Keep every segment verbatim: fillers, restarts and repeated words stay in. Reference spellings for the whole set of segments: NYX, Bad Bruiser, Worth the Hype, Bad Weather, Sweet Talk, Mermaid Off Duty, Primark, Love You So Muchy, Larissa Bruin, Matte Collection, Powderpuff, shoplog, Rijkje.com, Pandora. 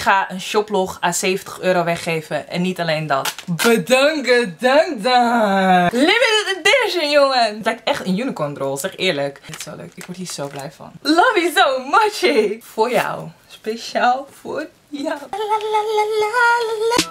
Ik ga een shoplog aan zeventig euro weggeven. En niet alleen dat. Bedankt, dank dan. Limited edition, jongen. Het lijkt echt een unicorn drol, zeg eerlijk. Dit is zo leuk. Ik word hier zo blij van. Love You So Muchy. Voor jou. Speciaal voor jou. La, la, la, la, la.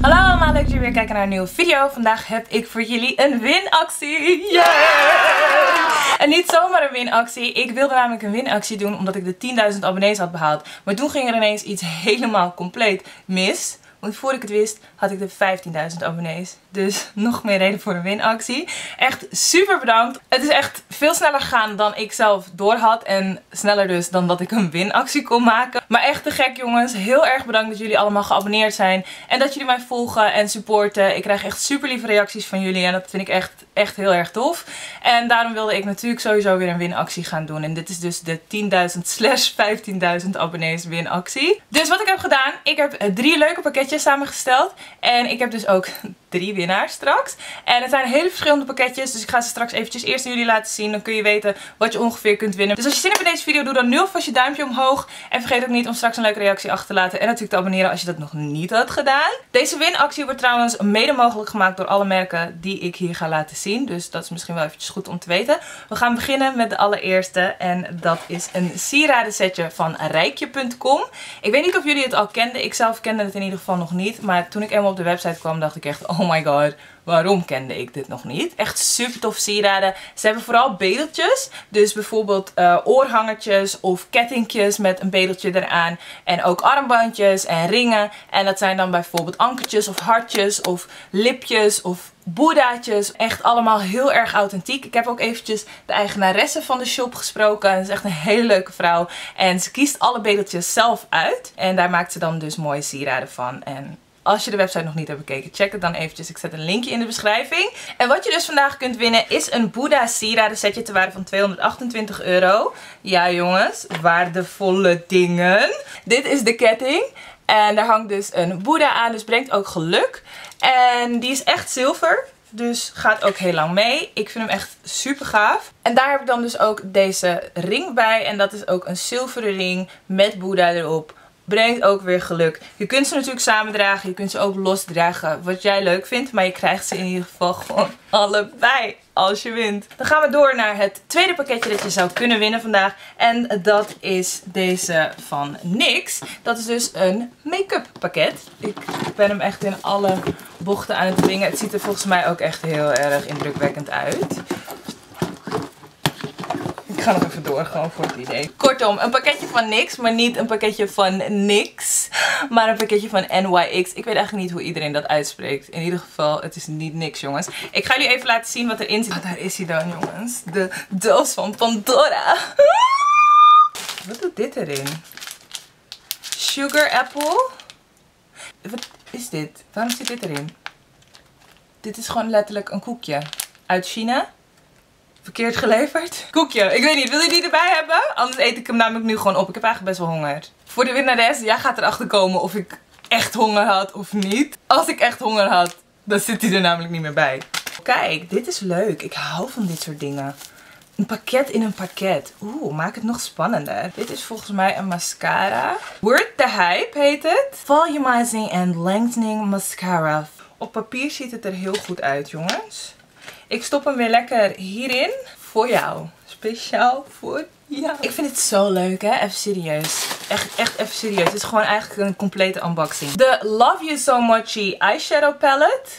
Hallo allemaal, leuk dat jullie weer kijken naar een nieuwe video. Vandaag heb ik voor jullie een winactie. Yeah! En niet zomaar een winactie. Ik wilde namelijk een winactie doen omdat ik de tienduizend abonnees had behaald. Maar toen ging er ineens iets helemaal compleet mis. Want voor ik het wist had ik de vijftienduizend abonnees. Dus nog meer reden voor een winactie. Echt super bedankt. Het is echt veel sneller gegaan dan ik zelf door had. En sneller dus dan dat ik een winactie kon maken. Maar echt te gek, jongens. Heel erg bedankt dat jullie allemaal geabonneerd zijn. En dat jullie mij volgen en supporten. Ik krijg echt super lieve reacties van jullie. En dat vind ik echt, echt heel erg tof. En daarom wilde ik natuurlijk sowieso weer een winactie gaan doen. En dit is dus de tienduizend slash vijftienduizend abonnees winactie. Dus wat ik heb gedaan. Ik heb drie leuke pakketjes samengesteld. En ik heb dus ook drie winnaars straks. En het zijn hele verschillende pakketjes. Dus ik ga ze straks eventjes eerst aan jullie laten zien. Dan kun je weten wat je ongeveer kunt winnen. Dus als je zin hebt in deze video, doe dan nu alvast je duimpje omhoog. En vergeet ook niet om straks een leuke reactie achter te laten. En natuurlijk te abonneren als je dat nog niet had gedaan. Deze winactie wordt trouwens mede mogelijk gemaakt door alle merken die ik hier ga laten zien. Dus dat is misschien wel eventjes goed om te weten. We gaan beginnen met de allereerste. En dat is een sieradensetje van Rijkje punt com. Ik weet niet of jullie het al kenden. Ik zelf kende het in ieder geval nog niet. Maar toen ik eenmaal op de website kwam, dacht ik echt... Oh my god, waarom kende ik dit nog niet? Echt super tof sieraden. Ze hebben vooral bedeltjes. Dus bijvoorbeeld uh, oorhangertjes of kettingjes met een bedeltje eraan. En ook armbandjes en ringen. En dat zijn dan bijvoorbeeld ankertjes of hartjes of lipjes of... boeddhaatjes. Echt allemaal heel erg authentiek. Ik heb ook eventjes de eigenaresse van de shop gesproken. Ze is echt een hele leuke vrouw. En ze kiest alle bedeltjes zelf uit. En daar maakt ze dan dus mooie sieraden van. En als je de website nog niet hebt bekeken, check het dan eventjes. Ik zet een linkje in de beschrijving. En wat je dus vandaag kunt winnen is een Boeddha sieraden setje te waarde van tweehonderdachtentwintig euro. Ja jongens, waardevolle dingen. Dit is de ketting. En daar hangt dus een Boeddha aan. Dus brengt ook geluk. En die is echt zilver. Dus gaat ook heel lang mee. Ik vind hem echt super gaaf. En daar heb ik dan dus ook deze ring bij. En dat is ook een zilveren ring met Boeddha erop. Brengt ook weer geluk. Je kunt ze natuurlijk samen dragen. Je kunt ze ook los dragen. Wat jij leuk vindt. Maar je krijgt ze in ieder geval gewoon allebei. Als je wint. Dan gaan we door naar het tweede pakketje dat je zou kunnen winnen vandaag. En dat is deze van niks. Dat is dus een make-up pakket. Ik ben hem echt in alle bochten aan het dwingen. Het ziet er volgens mij ook echt heel erg indrukwekkend uit. Ik ga nog even door, gewoon voor het idee. Kortom, een pakketje van niks, maar niet een pakketje van niks. Maar een pakketje van N Y X. Ik weet eigenlijk niet hoe iedereen dat uitspreekt. In ieder geval, het is niet niks, jongens. Ik ga jullie even laten zien wat erin zit. Oh, daar is hij dan, jongens. De doos van Pandora. Wat doet dit erin? Sugar apple? Wat is dit? Waarom zit dit erin? Dit is gewoon letterlijk een koekje. Uit China. Verkeerd geleverd. Koekje. Ik weet niet. Wil je die erbij hebben? Anders eet ik hem namelijk nu gewoon op. Ik heb eigenlijk best wel honger. Voor de winnares. Jij gaat erachter komen of ik echt honger had of niet. Als ik echt honger had, dan zit hij er namelijk niet meer bij. Kijk, dit is leuk. Ik hou van dit soort dingen. Een pakket in een pakket. Oeh, maak het nog spannender. Dit is volgens mij een mascara. Worth the Hype heet het. Volumizing and Lengthening Mascara. Op papier ziet het er heel goed uit, jongens. Ik stop hem weer lekker hierin. Voor jou. Speciaal voor jou. Ik vind het zo leuk, hè? Even serieus. Echt, echt even serieus. Het is gewoon eigenlijk een complete unboxing. De Love You So Muchy eyeshadow palette.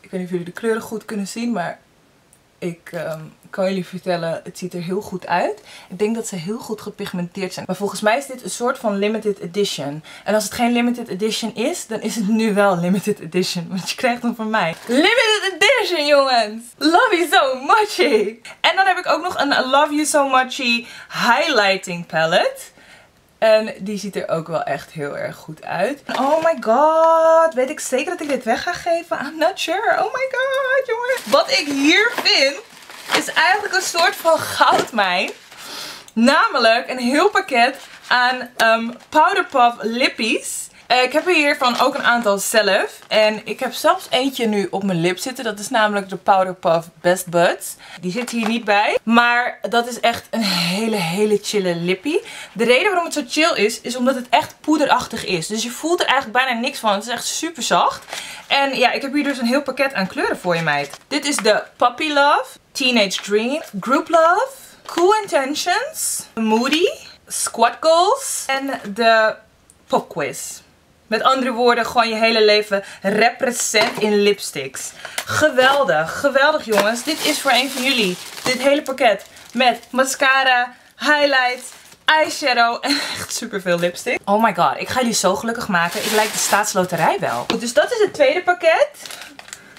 Ik weet niet of jullie de kleuren goed kunnen zien, maar ik um, kan jullie vertellen, het ziet er heel goed uit. Ik denk dat ze heel goed gepigmenteerd zijn. Maar volgens mij is dit een soort van limited edition. En als het geen limited edition is, dan is het nu wel limited edition. Want je krijgt hem van mij. Limited edition, jongens! Love You So Muchy! En dan heb ik ook nog een Love You So Muchy highlighting palette. En die ziet er ook wel echt heel erg goed uit. Oh my god. Weet ik zeker dat ik dit weg ga geven? I'm not sure. Oh my god, jongen. Wat ik hier vind is eigenlijk een soort van goudmijn. Namelijk een heel pakket aan um, Powderpuff lippies. Uh, ik heb hiervan ook een aantal zelf. En ik heb zelfs eentje nu op mijn lip zitten. Dat is namelijk de Powderpuff Best Buds. Die zit hier niet bij. Maar dat is echt een hele, hele chille lippie. De reden waarom het zo chill is, is omdat het echt poederachtig is. Dus je voelt er eigenlijk bijna niks van. Het is echt super zacht. En ja, ik heb hier dus een heel pakket aan kleuren voor je, meid. Dit is de Puppy Love, Teenage Dream, Group Love, Cool Intentions, Moody, Squad Goals en de Pop Quiz. Met andere woorden, gewoon je hele leven represent in lipsticks. Geweldig, geweldig jongens. Dit is voor een van jullie. Dit hele pakket met mascara, highlights, eyeshadow en echt superveel lipstick. Oh my god, ik ga jullie zo gelukkig maken. Ik lijk de staatsloterij wel. Goed, dus dat is het tweede pakket.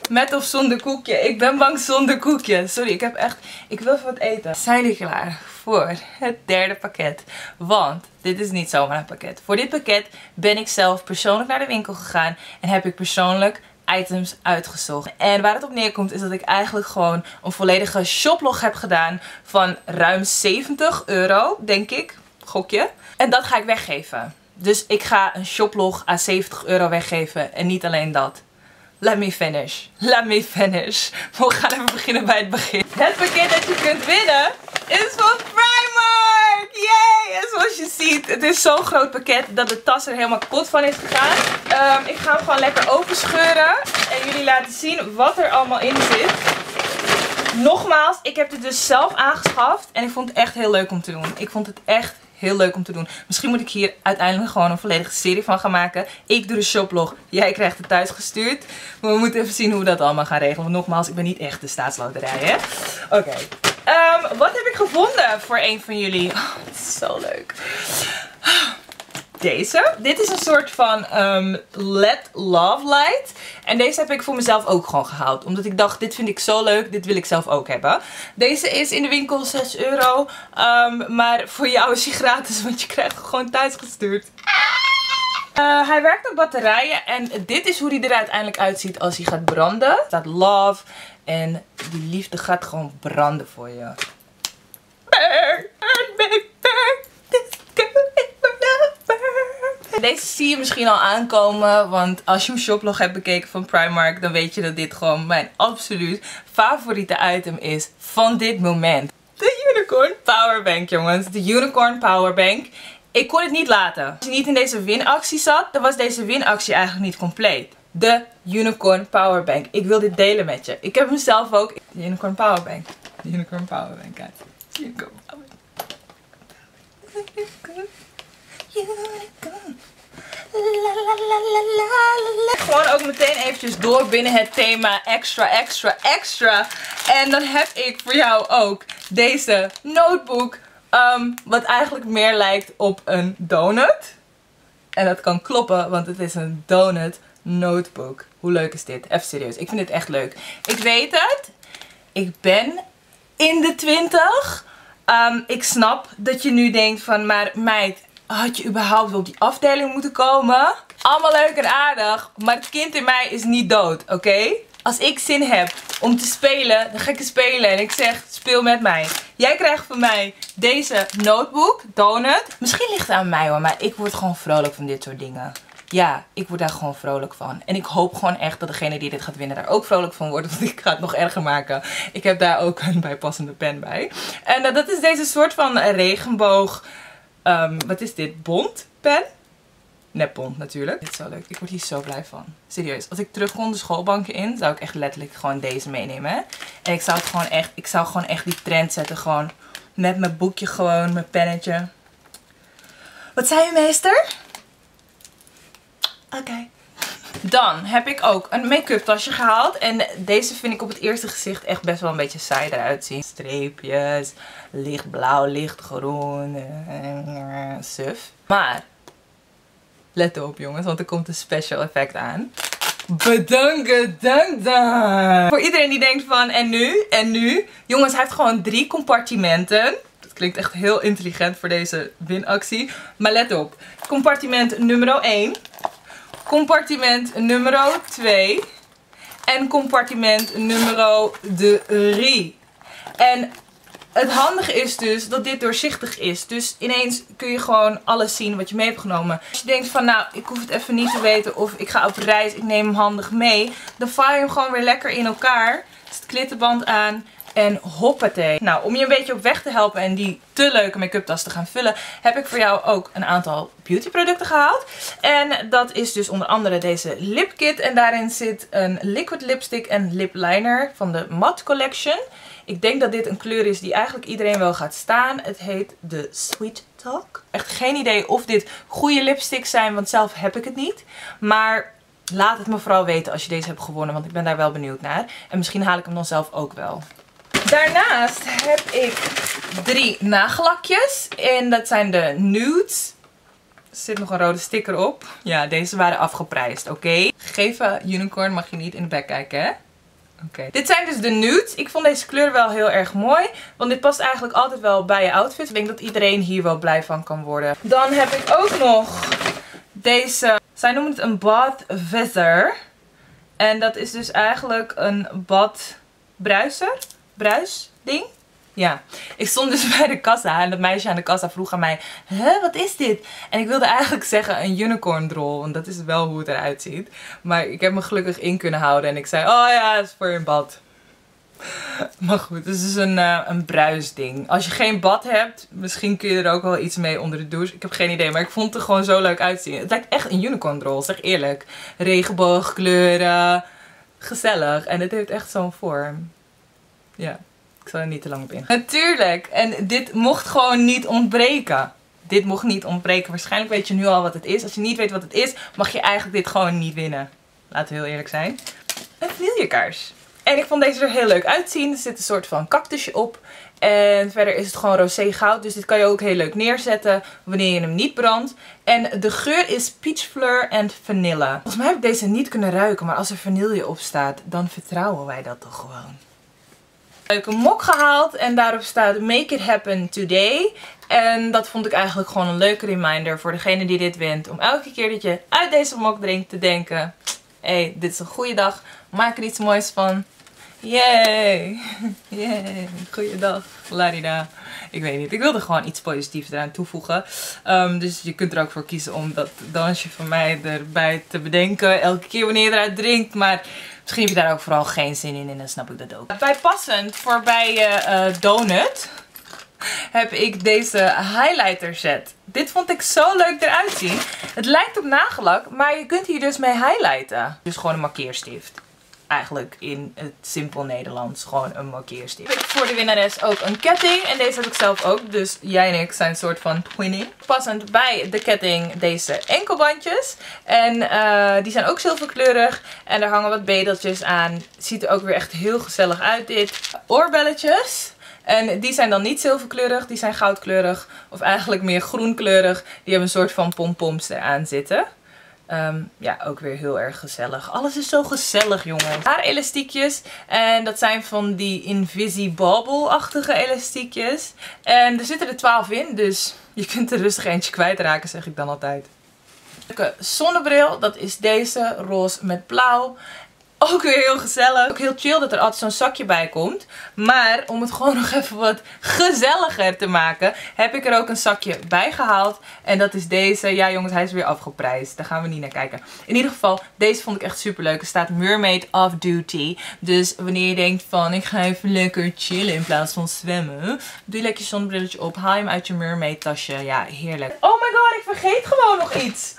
Met of zonder koekje. Ik ben bang zonder koekje. Sorry, ik heb echt... Ik wil even wat eten. Zijn jullie klaar voor het derde pakket? Want dit is niet zomaar een pakket. Voor dit pakket ben ik zelf persoonlijk naar de winkel gegaan. En heb ik persoonlijk items uitgezocht. En waar het op neerkomt is dat ik eigenlijk gewoon een volledige shoplog heb gedaan. Van ruim zeventig euro, denk ik. Gokje. En dat ga ik weggeven. Dus ik ga een shoplog aan zeventig euro weggeven. En niet alleen dat. Let me finish. Let me finish. We gaan even beginnen bij het begin. Het pakket dat je kunt winnen is van Primark. Yay! En zoals je ziet, het is zo'n groot pakket dat de tas er helemaal kapot van is gegaan. Um, ik ga hem gewoon lekker openscheuren. En jullie laten zien wat er allemaal in zit. Nogmaals, ik heb dit dus zelf aangeschaft. En ik vond het echt heel leuk om te doen. Ik vond het echt heel leuk om te doen. Misschien moet ik hier uiteindelijk gewoon een volledige serie van gaan maken. Ik doe de shoplog. Jij krijgt het thuis gestuurd. Maar we moeten even zien hoe we dat allemaal gaan regelen. Want nogmaals, ik ben niet echt de staatsloterij, hè. Oké. Okay. Um, wat heb ik gevonden voor een van jullie? Oh, het is zo leuk. Deze. Dit is een soort van um, Let Love Light. En deze heb ik voor mezelf ook gewoon gehaald. Omdat ik dacht, dit vind ik zo leuk. Dit wil ik zelf ook hebben. Deze is in de winkel zes euro. Um, maar voor jou is hij gratis. Want je krijgt hem gewoon thuis gestuurd. Uh, hij werkt op batterijen. En dit is hoe hij er uiteindelijk uitziet als hij gaat branden. Er staat love. En die liefde gaat gewoon branden voor je. Burn, burn, baby, burn. Deze zie je misschien al aankomen, want als je mijn shoplog hebt bekeken van Primark, dan weet je dat dit gewoon mijn absoluut favoriete item is van dit moment. De Unicorn Powerbank, jongens. De Unicorn Powerbank. Ik kon het niet laten. Als je niet in deze winactie zat, dan was deze winactie eigenlijk niet compleet. De Unicorn Powerbank. Ik wil dit delen met je. Ik heb hem zelf ook. De Unicorn Powerbank. De Unicorn Powerbank, guys. De Unicorn Powerbank. Unicorn. La, la, la, la, la, la. Gewoon ook meteen eventjes door binnen het thema extra, extra, extra. En dan heb ik voor jou ook deze notebook. Um, wat eigenlijk meer lijkt op een donut. En dat kan kloppen, want het is een donut notebook. Hoe leuk is dit? Even serieus. Ik vind dit echt leuk. Ik weet het. Ik ben in de twintig. Um, ik snap dat je nu denkt van, maar meid... Had je überhaupt wel op die afdeling moeten komen? Allemaal leuk en aardig, maar het kind in mij is niet dood, oké? Okay? Als ik zin heb om te spelen, dan ga ik spelen en ik zeg, speel met mij. Jij krijgt van mij deze notebook, donut. Misschien ligt het aan mij hoor, maar ik word gewoon vrolijk van dit soort dingen. Ja, ik word daar gewoon vrolijk van. En ik hoop gewoon echt dat degene die dit gaat winnen daar ook vrolijk van wordt. Want ik ga het nog erger maken. Ik heb daar ook een bijpassende pen bij. En uh, dat is deze soort van regenboog... Um, wat is dit? Bond? Pen? Nepbond natuurlijk. Dit is zo leuk. Ik word hier zo blij van. Serieus. Als ik terug kon de schoolbanken in, zou ik echt letterlijk gewoon deze meenemen. Hè? En ik zou het gewoon echt, ik zou gewoon echt die trend zetten. Gewoon met mijn boekje gewoon, mijn pennetje. Wat zei u, meester? Oké. Okay. Dan heb ik ook een make-up tasje gehaald. En deze vind ik op het eerste gezicht echt best wel een beetje saai eruit zien. Streepjes, lichtblauw, lichtgroen, uh, suf. Maar, let op jongens, want er komt een special effect aan. Bedankt, dank, dank. Voor iedereen die denkt van, en nu, en nu. Jongens, hij heeft gewoon drie compartimenten. Dat klinkt echt heel intelligent voor deze winactie. Maar let op, compartiment nummer één. Compartiment nummer twee. En compartiment nummer drie. En Het handige is dus dat dit doorzichtig is. Dus ineens kun je gewoon alles zien wat je mee hebt genomen. Als je denkt van nou, ik hoef het even niet te weten of ik ga op reis, ik neem hem handig mee. Dan vaar je hem gewoon weer lekker in elkaar. Dus het klittenband aan. En hoppatee. Nou, om je een beetje op weg te helpen en die te leuke make-up tas te gaan vullen, heb ik voor jou ook een aantal beautyproducten gehaald. En dat is dus onder andere deze lipkit. En daarin zit een liquid lipstick en lip liner van de Matte Collection. Ik denk dat dit een kleur is die eigenlijk iedereen wel gaat staan. Het heet de Sweet Talk. Echt geen idee of dit goede lipsticks zijn, want zelf heb ik het niet. Maar laat het me vooral weten als je deze hebt gewonnen, want ik ben daar wel benieuwd naar. En misschien haal ik hem dan zelf ook wel. Daarnaast heb ik drie nagellakjes. En dat zijn de nudes. Er zit nog een rode sticker op. Ja, deze waren afgeprijsd, oké. Okay. Gegeven unicorn mag je niet in de bek kijken, hè? Okay. Dit zijn dus de nudes. Ik vond deze kleur wel heel erg mooi. Want dit past eigenlijk altijd wel bij je outfit. Ik denk dat iedereen hier wel blij van kan worden. Dan heb ik ook nog deze. Zij noemen het een Bad Weather. En dat is dus eigenlijk een bad bruiser. Bruisding? Ja. Ik stond dus bij de kassa en dat meisje aan de kassa vroeg aan mij, hè, wat is dit? En ik wilde eigenlijk zeggen een unicorn drol, want dat is wel hoe het eruit ziet. Maar ik heb me gelukkig in kunnen houden en ik zei, oh ja, dat is voor een bad. Maar goed, het is dus een, uh, een bruisding. Als je geen bad hebt, misschien kun je er ook wel iets mee onder de douche. Ik heb geen idee, maar ik vond het er gewoon zo leuk uitzien. Het lijkt echt een unicorn drol, zeg eerlijk. Regenboogkleuren, gezellig. En het heeft echt zo'n vorm. Ja, ik zal er niet te lang op ingaan. Natuurlijk, en dit mocht gewoon niet ontbreken. Dit mocht niet ontbreken. Waarschijnlijk weet je nu al wat het is. Als je niet weet wat het is, mag je eigenlijk dit gewoon niet winnen. Laten we heel eerlijk zijn. Een vlielkaars. En ik vond deze er heel leuk uitzien. Er zit een soort van cactusje op. En verder is het gewoon rosé goud. Dus dit kan je ook heel leuk neerzetten wanneer je hem niet brandt. En de geur is peach fleur en vanille. Volgens mij heb ik deze niet kunnen ruiken. Maar als er vanille op staat, dan vertrouwen wij dat toch gewoon. Leuke mok gehaald en daarop staat Make It Happen Today. En dat vond ik eigenlijk gewoon een leuke reminder voor degene die dit wint. Om elke keer dat je uit deze mok drinkt te denken, hé, hey, dit is een goede dag. Maak er iets moois van. Yay! Yay! Goeiedag. Larida. Ik weet niet. Ik wilde gewoon iets positiefs eraan toevoegen. Um, dus je kunt er ook voor kiezen om dat dansje van mij erbij te bedenken. Elke keer wanneer je eruit drinkt. Maar misschien heb je daar ook vooral geen zin in en dan snap ik dat ook. Bijpassend voor bij uh, donut heb ik deze highlighter set. Dit vond ik zo leuk eruit zien. Het lijkt op nagellak, maar je kunt hier dus mee highlighten. Dus gewoon een markeerstift. Eigenlijk in het simpel Nederlands gewoon een markeerstift. Voor de winnares ook een ketting. En deze heb ik zelf ook. Dus jij en ik zijn een soort van twinning. Passend bij de ketting deze enkelbandjes. En uh, die zijn ook zilverkleurig. En er hangen wat bedeltjes aan. Ziet er ook weer echt heel gezellig uit dit. Oorbelletjes. En die zijn dan niet zilverkleurig. Die zijn goudkleurig. Of eigenlijk meer groenkleurig. Die hebben een soort van pompoms eraan zitten. Um, ja, ook weer heel erg gezellig. Alles is zo gezellig, jongens. Haar elastiekjes. En dat zijn van die invisibobble-achtige elastiekjes. En er zitten er twaalf in, dus je kunt er rustig eentje kwijtraken, zeg ik dan altijd. Leuke zonnebril, dat is deze. Roze met blauw. Ook weer heel gezellig. Ook heel chill dat er altijd zo'n zakje bij komt. Maar om het gewoon nog even wat gezelliger te maken, heb ik er ook een zakje bij gehaald. En dat is deze. Ja jongens, hij is weer afgeprijsd. Daar gaan we niet naar kijken. In ieder geval, deze vond ik echt super leuk. Er staat Mermaid Off Duty. Dus wanneer je denkt van, ik ga even lekker chillen in plaats van zwemmen. Doe lekker je zonnebrilletje op. Haal hem uit je mermaid tasje. Ja, heerlijk. Oh my god, ik vergeet gewoon nog iets.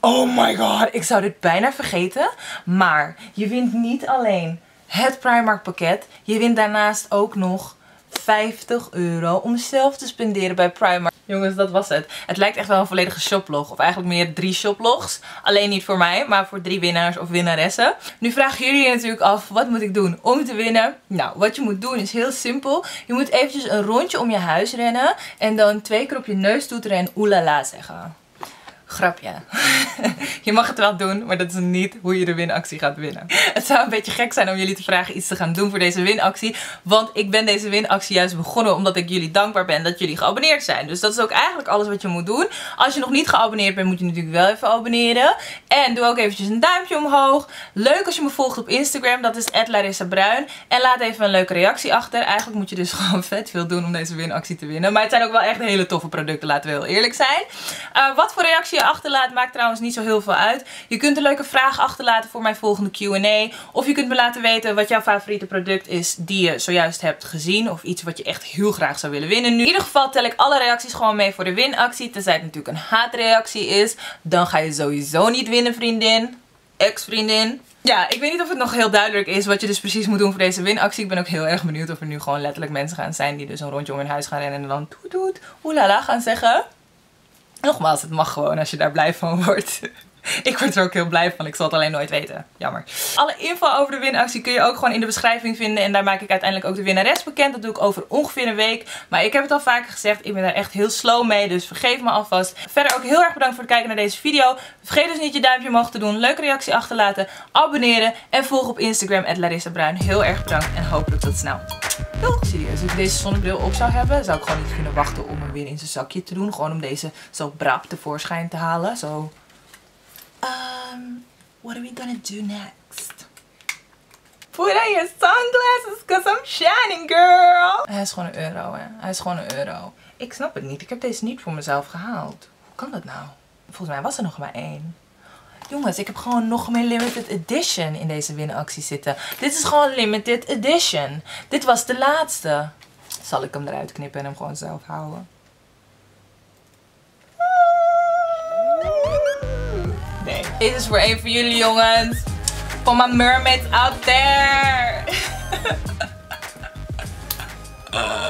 Oh my god, ik zou dit bijna vergeten. Maar je wint niet alleen het Primark pakket. Je wint daarnaast ook nog vijftig euro om zelf te spenderen bij Primark. Jongens, dat was het. Het lijkt echt wel een volledige shoplog. Of eigenlijk meer drie shoplogs. Alleen niet voor mij, maar voor drie winnaars of winnaressen. Nu vragen jullie je natuurlijk af, wat moet ik doen om te winnen? Nou, wat je moet doen is heel simpel. Je moet eventjes een rondje om je huis rennen. En dan twee keer op je neus toeteren en oelala zeggen. Grapje. Je mag het wel doen, maar dat is niet hoe je de winactie gaat winnen. Het zou een beetje gek zijn om jullie te vragen iets te gaan doen voor deze winactie. Want ik ben deze winactie juist begonnen omdat ik jullie dankbaar ben dat jullie geabonneerd zijn. Dus dat is ook eigenlijk alles wat je moet doen. Als je nog niet geabonneerd bent, moet je natuurlijk wel even abonneren. En doe ook eventjes een duimpje omhoog. Leuk als je me volgt op Instagram. Dat is at larissa bruin. En laat even een leuke reactie achter. Eigenlijk moet je dus gewoon vet veel doen om deze winactie te winnen. Maar het zijn ook wel echt hele toffe producten, laten we heel eerlijk zijn. Uh, wat voor reactie je achterlaat maakt trouwens niet zo heel veel uit. Je kunt een leuke vraag achterlaten voor mijn volgende Q en A. Of je kunt me laten weten wat jouw favoriete product is die je zojuist hebt gezien. Of iets wat je echt heel graag zou willen winnen nu. In ieder geval tel ik alle reacties gewoon mee voor de winactie. Tenzij het natuurlijk een haatreactie is. Dan ga je sowieso niet winnen, vriendin. Ex-vriendin. Ja, ik weet niet of het nog heel duidelijk is wat je dus precies moet doen voor deze winactie. Ik ben ook heel erg benieuwd of er nu gewoon letterlijk mensen gaan zijn die dus een rondje om hun huis gaan rennen en dan toet toet, oelala gaan zeggen. Nogmaals, het mag gewoon als je daar blij van wordt. Ik word er ook heel blij van, ik zal het alleen nooit weten. Jammer. Alle info over de winactie kun je ook gewoon in de beschrijving vinden. En daar maak ik uiteindelijk ook de winnares bekend. Dat doe ik over ongeveer een week. Maar ik heb het al vaker gezegd, ik ben daar echt heel slow mee. Dus vergeef me alvast. Verder ook heel erg bedankt voor het kijken naar deze video. Vergeet dus niet je duimpje omhoog te doen. Leuke reactie achterlaten. Abonneren. En volg op Instagram at larissa bruin. Heel erg bedankt en hopelijk tot snel. Doeg! Serieus, als ik deze zonnebril op zou hebben, zou ik gewoon niet kunnen wachten om hem weer in zijn zakje te doen. Gewoon om deze zo braaf tevoorschijn te halen. Zo... Um, what are we gonna do next? Put on your sunglasses, cause I'm shining, girl! Hij is gewoon een euro, hè. Hij is gewoon een euro. Ik snap het niet. Ik heb deze niet voor mezelf gehaald. Hoe kan dat nou? Volgens mij was er nog maar één. Jongens, ik heb gewoon nog meer limited edition in deze winactie zitten. Dit is gewoon limited edition. Dit was de laatste. Zal ik hem eruit knippen en hem gewoon zelf houden? Dit is voor een van jullie, jongens. Voor mijn mermaids out there. uh.